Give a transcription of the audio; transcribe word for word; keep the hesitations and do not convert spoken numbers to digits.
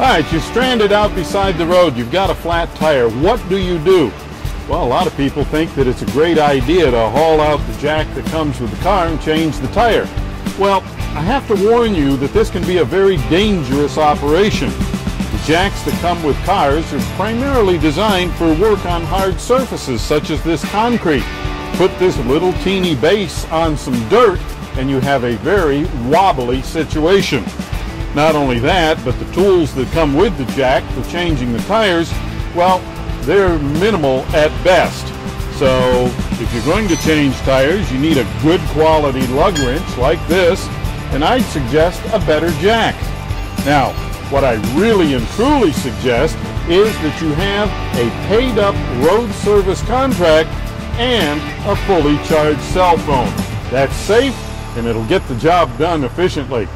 Alright, you're stranded out beside the road, you've got a flat tire, what do you do? Well, a lot of people think that it's a great idea to haul out the jack that comes with the car and change the tire. Well, I have to warn you that this can be a very dangerous operation. The jacks that come with cars are primarily designed for work on hard surfaces such as this concrete. Put this little teeny base on some dirt and you have a very wobbly situation. Not only that, but the tools that come with the jack for changing the tires, well, they're minimal at best. So if you're going to change tires, you need a good quality lug wrench like this, and I'd suggest a better jack. Now, what I really and truly suggest is that you have a paid-up road service contract and a fully charged cell phone. That's safe, and it'll get the job done efficiently.